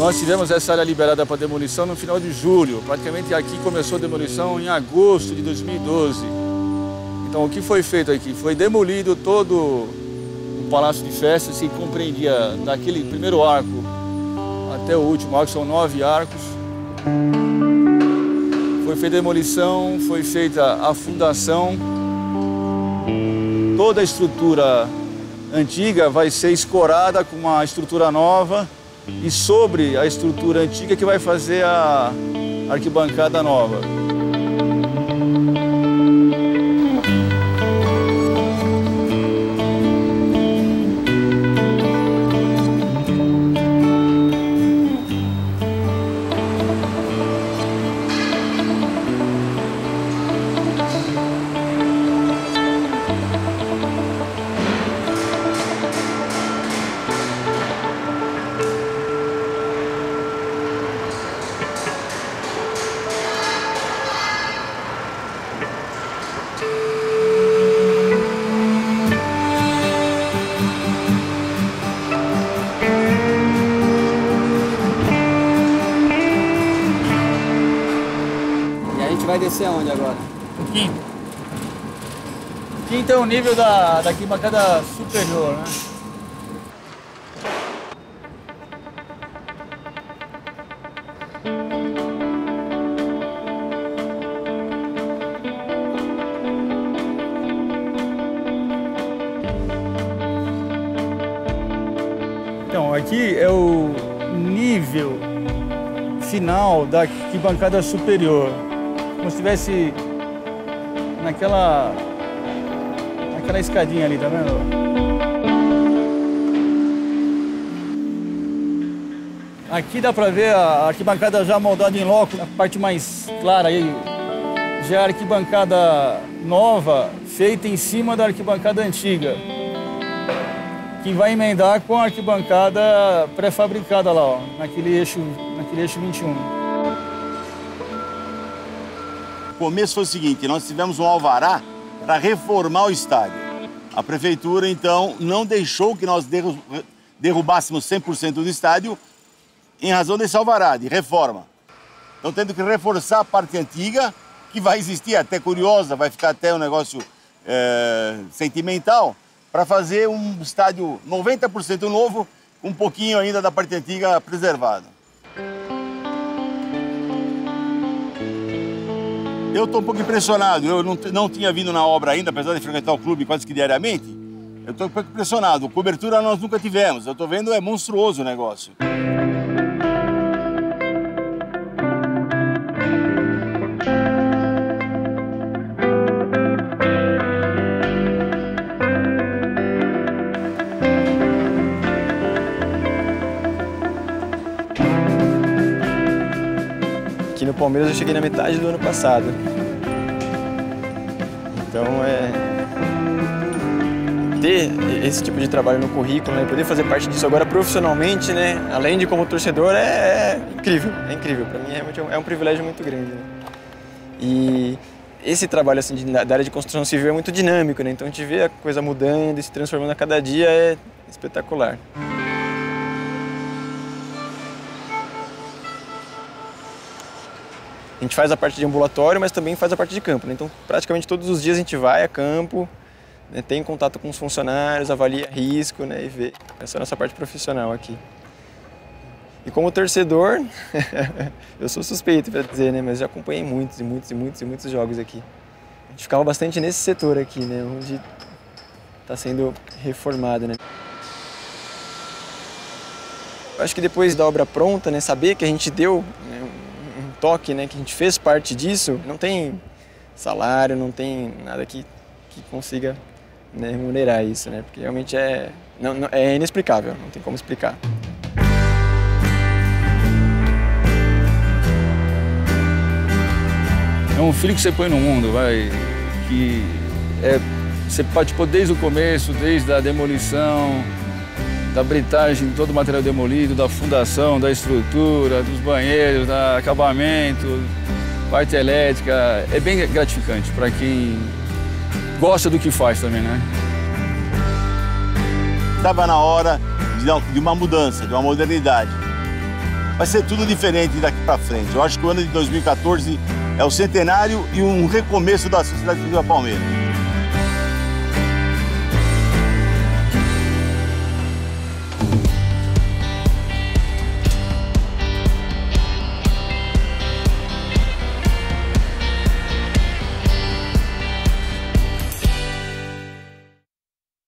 Nós tivemos essa área liberada para demolição no final de julho. Praticamente aqui começou a demolição em agosto de 2012. Então, o que foi feito aqui? Foi demolido todo o Palácio de Festas, que compreendia daquele primeiro arco até o último arco, são 9 arcos. Foi feita a demolição, foi feita a fundação. Toda a estrutura antiga vai ser escorada com uma estrutura nova e sobre a estrutura antiga que vai fazer a arquibancada nova. Vai descer aonde agora? Quinto. Quinto é o nível da arquibancada superior, né? Então, aqui é o nível final da arquibancada superior. Como se estivesse naquela escadinha ali, tá vendo? Aqui dá pra ver a arquibancada já moldada em loco. A parte mais clara aí já é a arquibancada nova, feita em cima da arquibancada antiga, que vai emendar com a arquibancada pré-fabricada lá, ó, naquele eixo 21. O começo foi o seguinte: nós tivemos um alvará para reformar o estádio. A prefeitura, então, não deixou que nós derrubássemos 100% do estádio em razão desse alvará de reforma. Então, tendo que reforçar a parte antiga, que vai existir até curiosa, vai ficar até um negócio sentimental, para fazer um estádio 90% novo, um pouquinho ainda da parte antiga preservada. Eu estou um pouco impressionado, eu não tinha vindo na obra ainda, apesar de frequentar o clube quase que diariamente. Eu estou um pouco impressionado, cobertura nós nunca tivemos. Eu estou vendo, é monstruoso o negócio. Aqui no Palmeiras eu cheguei na metade do ano passado. Então, ter esse tipo de trabalho no currículo, né, poder fazer parte disso agora profissionalmente, né, além de como torcedor, é incrível. Para mim, realmente é um privilégio muito grande, né? E esse trabalho assim, da área de construção civil é muito dinâmico, né? Então, a gente vê a coisa mudando e se transformando a cada dia, é espetacular. A gente faz a parte de ambulatório, mas também faz a parte de campo, né? Então, praticamente todos os dias a gente vai a campo, né? Tem contato com os funcionários, avalia risco, né? E vê. Essa é a nossa parte profissional aqui. E como torcedor, eu sou suspeito para dizer, né? Mas já acompanhei muitos jogos aqui. A gente ficava bastante nesse setor aqui, né? Onde está sendo reformado, né? Eu acho que depois da obra pronta, né? Saber que a gente deu, né, toque, né, que a gente fez parte disso, não tem salário, não tem nada que consiga, né, remunerar isso, né, porque realmente é inexplicável, não tem como explicar. É um filho que você põe no mundo, vai, que você participou desde o começo, desde a demolição, da britagem de todo o material demolido, da fundação, da estrutura, dos banheiros, do acabamento, parte elétrica. É bem gratificante para quem gosta do que faz também, né? Estava na hora de uma mudança, de uma modernidade. vai ser tudo diferente daqui para frente. Eu acho que o ano de 2014 é o centenário e um recomeço da Sociedade Civil Palmeiras.